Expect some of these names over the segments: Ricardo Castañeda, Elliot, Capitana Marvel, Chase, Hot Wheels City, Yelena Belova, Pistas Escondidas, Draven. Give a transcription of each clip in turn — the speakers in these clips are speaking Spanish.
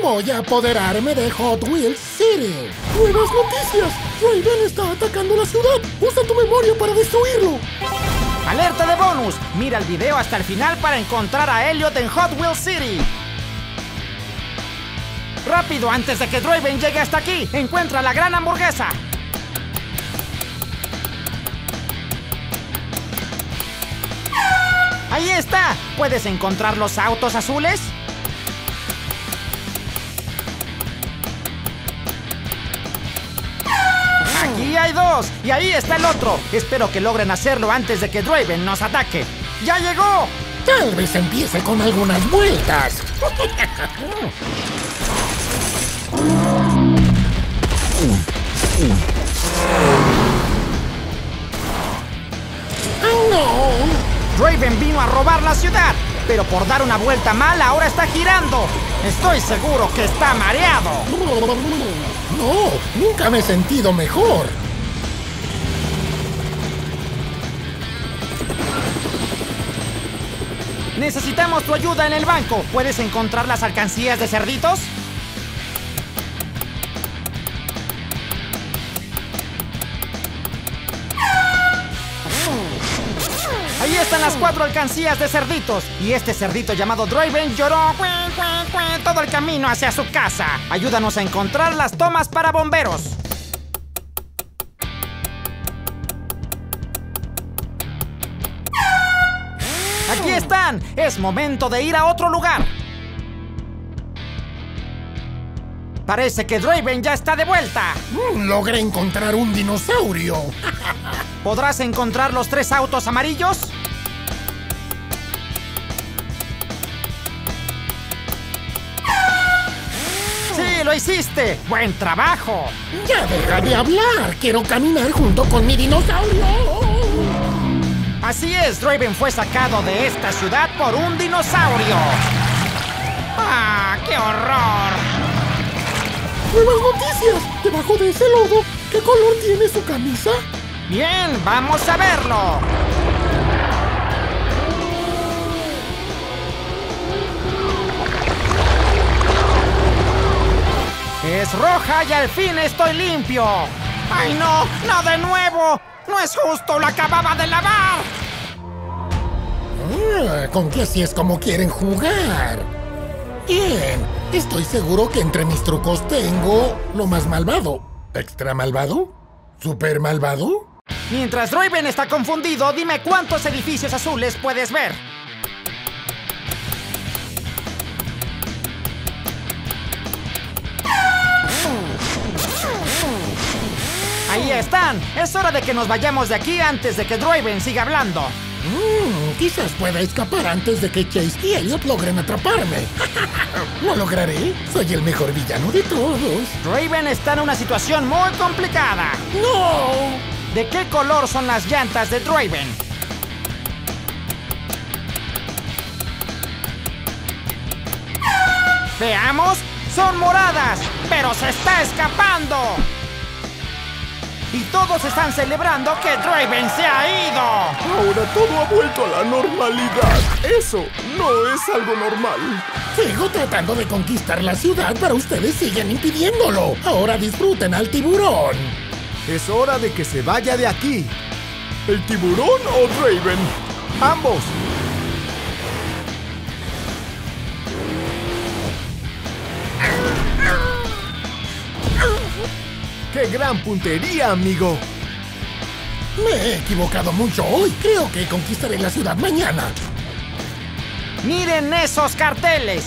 Voy a apoderarme de Hot Wheels City. ¡Nuevas noticias! Draven está atacando la ciudad. Usa tu memoria para destruirlo. ¡Alerta de bonus! Mira el video hasta el final para encontrar a Elliot en Hot Wheels City. ¡Rápido, antes de que Draven llegue hasta aquí! ¡Encuentra la gran hamburguesa! ¡Ahí está! ¿Puedes encontrar los autos azules? ¡Aquí hay dos! ¡Y ahí está el otro! Espero que logren hacerlo antes de que Draven nos ataque. ¡Ya llegó! Tal vez empiece con algunas vueltas. ¡Oh, no! Draven vino a robar la ciudad, pero por dar una vuelta mala ahora está girando. Estoy seguro que está mareado. No, nunca me he sentido mejor. Necesitamos tu ayuda en el banco. ¿Puedes encontrar las alcancías de cerditos? Ahí están las 4 alcancías de cerditos. Y este cerdito llamado Draven lloró todo el camino hacia su casa. Ayúdanos a encontrar las tomas para bomberos. ¡Aquí están! Es momento de ir a otro lugar. Parece que Draven ya está de vuelta. Logré encontrar un dinosaurio. ¿Podrás encontrar los 3 autos amarillos? ¡Sí, lo hiciste! ¡Buen trabajo! ¡Ya deja de hablar! ¡Quiero caminar junto con mi dinosaurio! Así es, Draven fue sacado de esta ciudad por un dinosaurio. ¡Ah, qué horror! ¡Nuevas noticias! Debajo de ese lodo, ¿qué color tiene su camisa? Bien, vamos a verlo. Es roja y al fin estoy limpio. ¡Ay, no! ¡No de nuevo! ¡No es justo! ¡Lo acababa de lavar! Con que así es como quieren jugar. Bien, estoy seguro que entre mis trucos tengo lo más malvado. ¿Extra malvado? ¿Super malvado? Mientras Draven está confundido, dime cuántos edificios azules puedes ver. ¡Ahí están! Es hora de que nos vayamos de aquí antes de que Draven siga hablando. Quizás pueda escapar antes de que Chase y Elliot logren atraparme. ¿Lo lograré? Soy el mejor villano de todos. Draven está en una situación muy complicada. ¡No! ¿De qué color son las llantas de Draven? Veamos, son moradas, pero se está escapando. Y todos están celebrando que Draven se ha ido. Ahora todo ha vuelto a la normalidad. Eso no es algo normal. Sigo tratando de conquistar la ciudad, pero ustedes siguen impidiéndolo. Ahora disfruten al tiburón. Es hora de que se vaya de aquí. ¿El tiburón o Draven? ¡Ambos! ¡Qué gran puntería, amigo! Me he equivocado mucho hoy. Creo que conquistaré la ciudad mañana. ¡Miren esos carteles!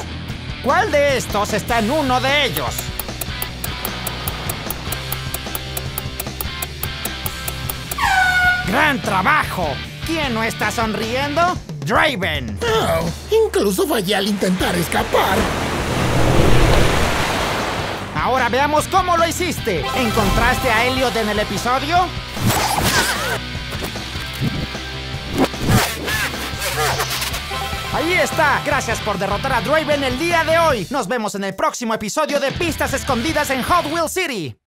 ¿Cuál de estos está en uno de ellos? ¡Gran trabajo! ¿Quién no está sonriendo? ¡Draven! Oh, incluso fallé al intentar escapar. Ahora veamos cómo lo hiciste. ¿Encontraste a Elliot en el episodio? ¡Ahí está! Gracias por derrotar a Draven el día de hoy. Nos vemos en el próximo episodio de Pistas Escondidas en Hot Wheels City.